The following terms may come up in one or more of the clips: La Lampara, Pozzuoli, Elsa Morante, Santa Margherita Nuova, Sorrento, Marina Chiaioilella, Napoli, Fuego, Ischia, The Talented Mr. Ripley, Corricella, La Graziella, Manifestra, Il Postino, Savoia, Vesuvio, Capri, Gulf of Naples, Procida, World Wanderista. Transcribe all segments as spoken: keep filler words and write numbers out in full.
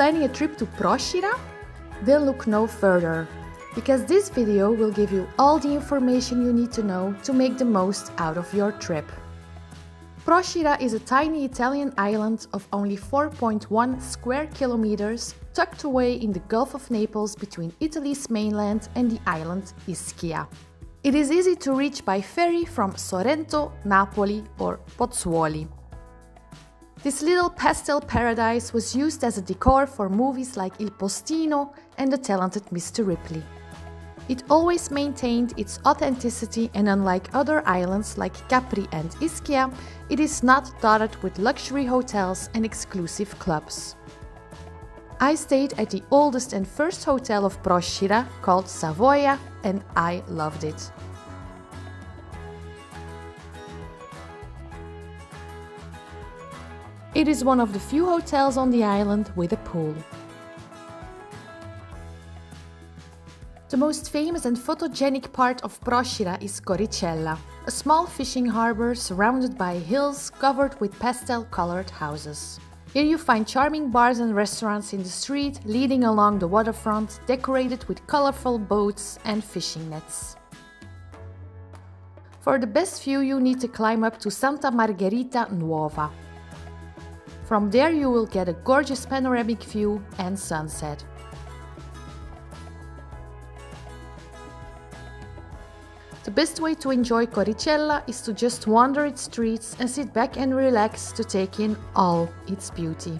planning a trip to Procida? Then look no further, because this video will give you all the information you need to know to make the most out of your trip. Procida is a tiny Italian island of only four point one square kilometers, tucked away in the Gulf of Naples between Italy's mainland and the island Ischia. It is easy to reach by ferry from Sorrento, Napoli or Pozzuoli. This little pastel paradise was used as a decor for movies like Il Postino and The Talented Mister Ripley. It always maintained its authenticity, and unlike other islands like Capri and Ischia, it is not dotted with luxury hotels and exclusive clubs. I stayed at the oldest and first hotel of Procida, called Savoia, and I loved it. It is one of the few hotels on the island with a pool. The most famous and photogenic part of Procida is Corricella, a small fishing harbor surrounded by hills covered with pastel-colored houses. Here you find charming bars and restaurants in the street, leading along the waterfront, decorated with colorful boats and fishing nets. For the best view, you need to climb up to Santa Margherita Nuova. From there you will get a gorgeous panoramic view and sunset. The best way to enjoy Corricella is to just wander its streets and sit back and relax to take in all its beauty.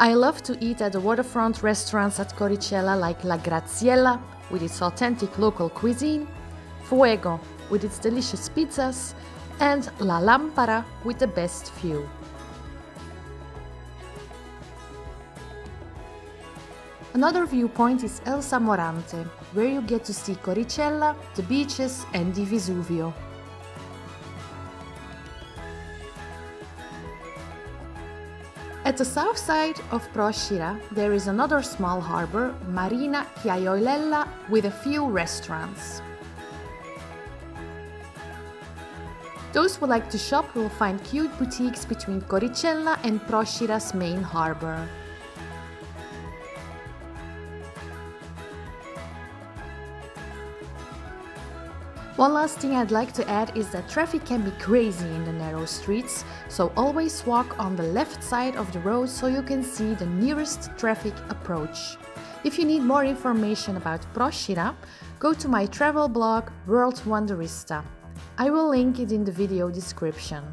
I love to eat at the waterfront restaurants at Corricella, like La Graziella, with its authentic local cuisine, Fuego, with its delicious pizzas, and La Lampara, with the best view. Another viewpoint is Elsa Morante, where you get to see Corricella, the beaches and the Vesuvio. At the south side of Procida, there is another small harbour, Marina Chiaioilella, with a few restaurants. Those who like to shop will find cute boutiques between Corricella and Procida's main harbour. One last thing I'd like to add is that traffic can be crazy in the narrow streets, so always walk on the left side of the road so you can see the nearest traffic approach. If you need more information about Procida, go to my travel blog World Wanderista. I will link it in the video description.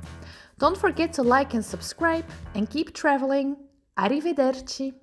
Don't forget to like and subscribe, and keep traveling! Arrivederci!